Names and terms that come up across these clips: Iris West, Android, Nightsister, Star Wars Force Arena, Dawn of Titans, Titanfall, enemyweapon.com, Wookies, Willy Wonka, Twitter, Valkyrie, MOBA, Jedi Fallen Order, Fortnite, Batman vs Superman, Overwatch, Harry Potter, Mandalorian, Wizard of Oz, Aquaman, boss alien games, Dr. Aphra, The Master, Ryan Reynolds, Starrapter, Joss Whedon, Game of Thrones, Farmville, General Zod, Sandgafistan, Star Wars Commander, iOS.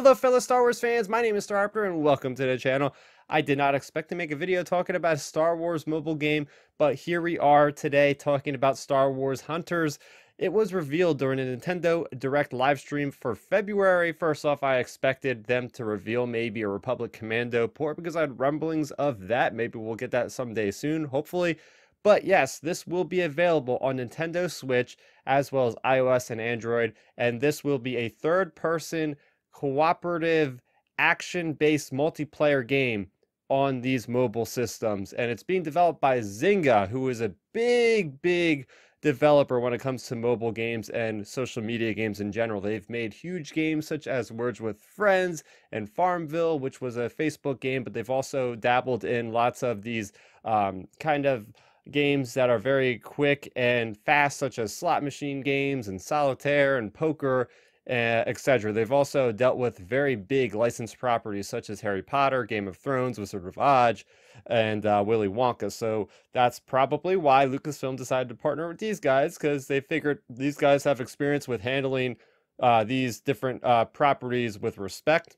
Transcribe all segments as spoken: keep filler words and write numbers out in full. Hello fellow Star Wars fans, my name is Starrapter and welcome to the channel. I did not expect to make a video talking about a Star Wars mobile game, but here we are today talking about Star Wars Hunters. It was revealed during a Nintendo Direct live stream for February. First off, I expected them to reveal maybe a Republic Commando port because I had rumblings of that. Maybe we'll get that someday soon, hopefully. But yes, this will be available on Nintendo Switch as well as iOS and Android, and this will be a third-person cooperative action-based multiplayer game on these mobile systems, and it's being developed by Zynga, who is a big, big developer when it comes to mobile games and social media games in general. They've made huge games such as Words with Friends and Farmville, which was a Facebook game, but they've also dabbled in lots of these um, kind of games that are very quick and fast, such as slot machine games and solitaire and poker, uh, et cetera. They've also dealt with very big licensed properties such as Harry Potter, Game of Thrones, Wizard of Oz, and uh, Willy Wonka. So that's probably why Lucasfilm decided to partner with these guys, because they figured these guys have experience with handling uh, these different uh, properties with respect.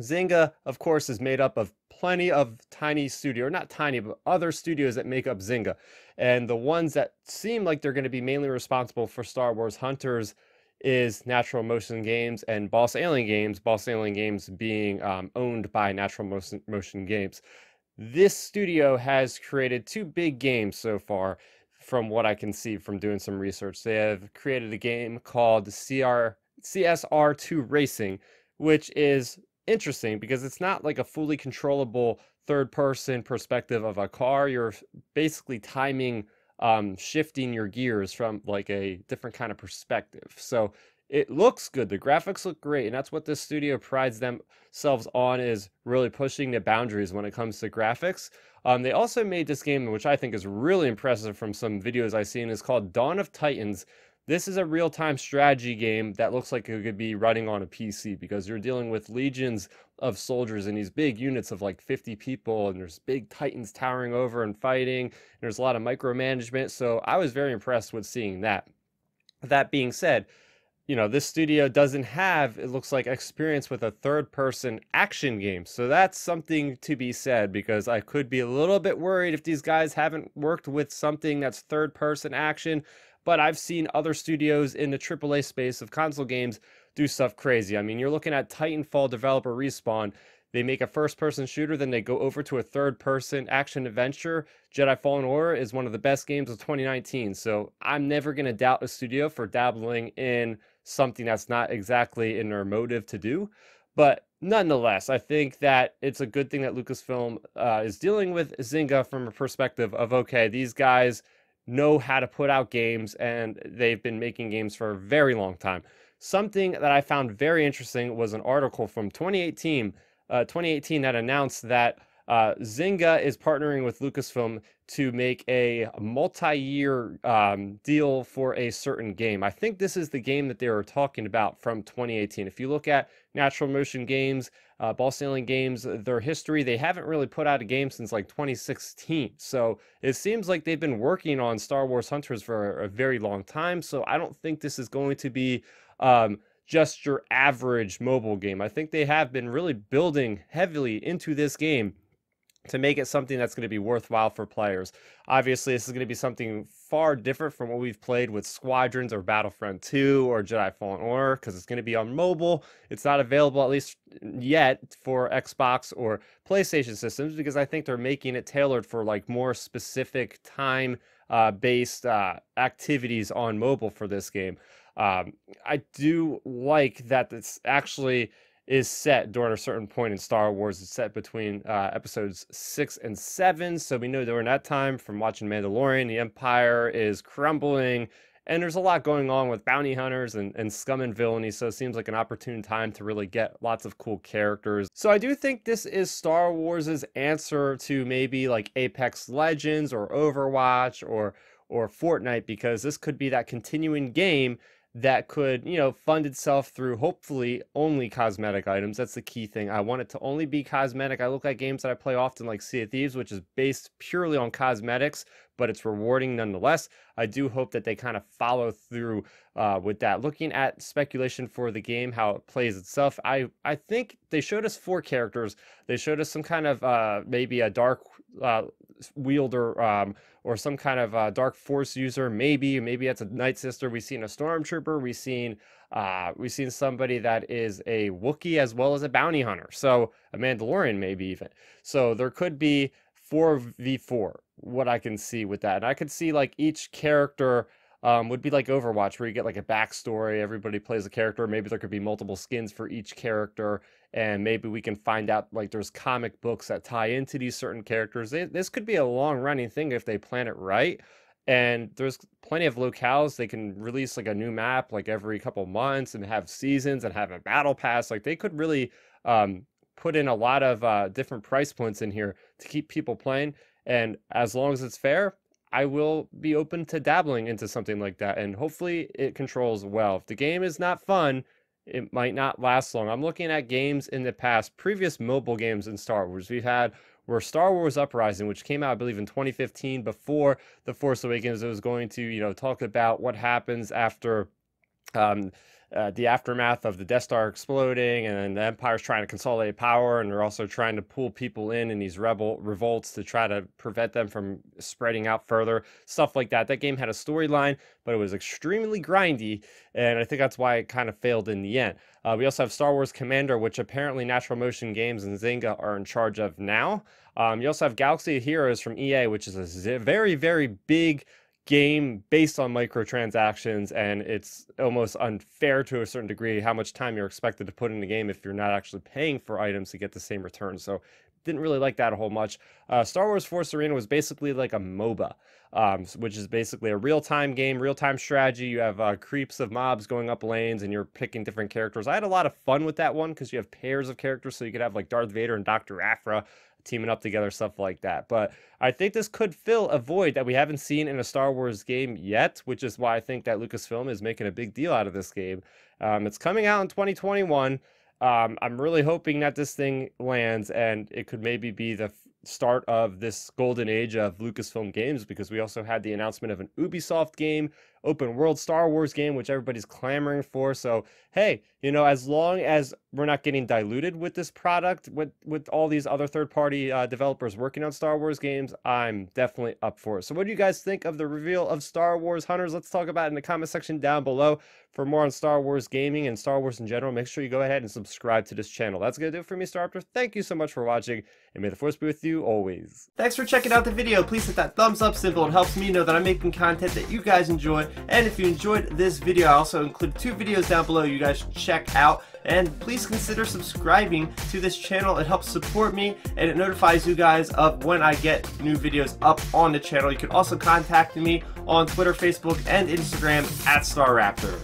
Zynga, of course, is made up of plenty of tiny studio, or not tiny, but other studios that make up Zynga. And the ones that seem like they're going to be mainly responsible for Star Wars Hunters is Natural Motion Games and Boss Alien Games, Boss Alien Games being um, owned by Natural Motion, Motion Games. This studio has created two big games so far, from what I can see from doing some research. They have created a game called C S R two Racing, which is interesting because it's not like a fully controllable third person perspective of a car. You're basically timing, um, shifting your gears from like a different kind of perspective. So it looks good. The graphics look great. And that's what this studio prides themselves on, is really pushing the boundaries when it comes to graphics. Um, they also made this game, which I think is really impressive from some videos I've seen. It's called Dawn of Titans. This is a real-time strategy game that looks like it could be running on a P C, because you're dealing with legions of soldiers in these big units of like fifty people, and there's big titans towering over and fighting, and there's a lot of micromanagement. So I was very impressed with seeing that. That being said, you know, this studio doesn't have, it looks like, experience with a third-person action game. So that's something to be said, because I could be a little bit worried if these guys haven't worked with something that's third-person action. But I've seen other studios in the triple A space of console games do stuff crazy. I mean, you're looking at Titanfall developer Respawn. They make a first-person shooter, then they go over to a third-person action-adventure. Jedi Fallen Order is one of the best games of twenty nineteen. So I'm never going to doubt a studio for dabbling in something that's not exactly in their motive to do. But nonetheless, I think that it's a good thing that Lucasfilm uh, is dealing with Zynga from a perspective of, okay, these guys know how to put out games, and they've been making games for a very long time. Something that I found very interesting was an article from twenty eighteen, uh, twenty eighteen that announced that uh, Zynga is partnering with Lucasfilm to make a multi-year um, deal for a certain game. I think this is the game that they were talking about from twenty eighteen. If you look at Natural Motion Games, uh, Boss Alien Games, their history, they haven't really put out a game since like twenty sixteen. So it seems like they've been working on Star Wars Hunters for a very long time. So I don't think this is going to be um, just your average mobile game. I think they have been really building heavily into this game to make it something that's going to be worthwhile for players. Obviously, this is going to be something far different from what we've played with Squadrons or Battlefront two or Jedi Fallen Order, because it's going to be on mobile. It's not available, at least yet, for Xbox or PlayStation systems, because I think they're making it tailored for like more specific time-based uh, uh, activities on mobile for this game. Um, I do like that it's actually is set during a certain point in Star Wars. It's set between uh, episodes six and seven. So we know during that time from watching Mandalorian, the Empire is crumbling, and there's a lot going on with bounty hunters and, and scum and villainy. So it seems like an opportune time to really get lots of cool characters. So I do think this is Star Wars's answer to maybe like Apex Legends or Overwatch or, or Fortnite, because this could be that continuing game that could, you know, fund itself through hopefully only cosmetic items. That's the key thing. I want it to only be cosmetic. I look at games that I play often like Sea of Thieves, which is based purely on cosmetics, but it's rewarding nonetheless. I do hope that they kind of follow through uh, with that. Looking at speculation for the game, how it plays itself, I, I think they showed us four characters. They showed us some kind of uh, maybe a dark uh, wielder um, or some kind of uh, dark force user. Maybe, maybe that's a Nightsister. We've seen a stormtrooper. We've seen uh, we've seen somebody that is a Wookiee as well as a bounty hunter. So a Mandalorian maybe even. So there could be four v four. What I can see with that, and I could see like each character um would be like Overwatch, where you get like a backstory, everybody plays a character. Maybe there could be multiple skins for each character, and maybe we can find out like there's comic books that tie into these certain characters. They, this could be a long-running thing if they plan it right, and there's plenty of locales. They can release like a new map like every couple months and have seasons and have a battle pass. Like they could really um put in a lot of uh different price points in here to keep people playing. And as long as it's fair, I will be open to dabbling into something like that. And hopefully it controls well. If the game is not fun, it might not last long. I'm looking at games in the past, previous mobile games in Star Wars. We've had were Star Wars Uprising, which came out, I believe, in twenty fifteen before The Force Awakens. It was going to, you know, talk about what happens after um, uh, the aftermath of the Death Star exploding, and then the Empire's trying to consolidate power, and they're also trying to pull people in in these rebel revolts to try to prevent them from spreading out further, stuff like that. That game had a storyline, but it was extremely grindy, and I think that's why it kind of failed in the end. Uh, we also have Star Wars Commander, which apparently Natural Motion Games and Zynga are in charge of now. Um, you also have Galaxy of Heroes from E A, which is a very, very big game based on microtransactions, and it's almost unfair to a certain degree how much time you're expected to put in the game if you're not actually paying for items to get the same return. So didn't really like that a whole much. Uh, Star Wars Force Arena was basically like a MOBA, um, which is basically a real-time game, real-time strategy. You have uh, creeps of mobs going up lanes, and you're picking different characters. I had a lot of fun with that one because you have pairs of characters, so you could have like Darth Vader and Doctor Aphra teaming up together, stuff like that. But I think this could fill a void that we haven't seen in a Star Wars game yet, which is why I think that Lucasfilm is making a big deal out of this game. Um, it's coming out in twenty twenty-one. Um, I'm really hoping that this thing lands, and it could maybe be the start of this golden age of Lucasfilm games, because we also had the announcement of an Ubisoft game, open world Star Wars game, which everybody's clamoring for. So, hey, you know, as long as we're not getting diluted with this product, with, with all these other third-party uh, developers working on Star Wars games, I'm definitely up for it. So what do you guys think of the reveal of Star Wars Hunters? Let's talk about it in the comment section down below. For more on Star Wars gaming and Star Wars in general, make sure you go ahead and subscribe to this channel. That's going to do it for me, Starrapter. Thank you so much for watching, and may the Force be with you always. Thanks for checking out the video. Please hit that thumbs up symbol. It helps me know that I'm making content that you guys enjoy. And if you enjoyed this video, I also include two videos down below you guys should check out. And please consider subscribing to this channel. It helps support me, and it notifies you guys of when I get new videos up on the channel. You can also contact me on Twitter, Facebook, and Instagram at Starrapter.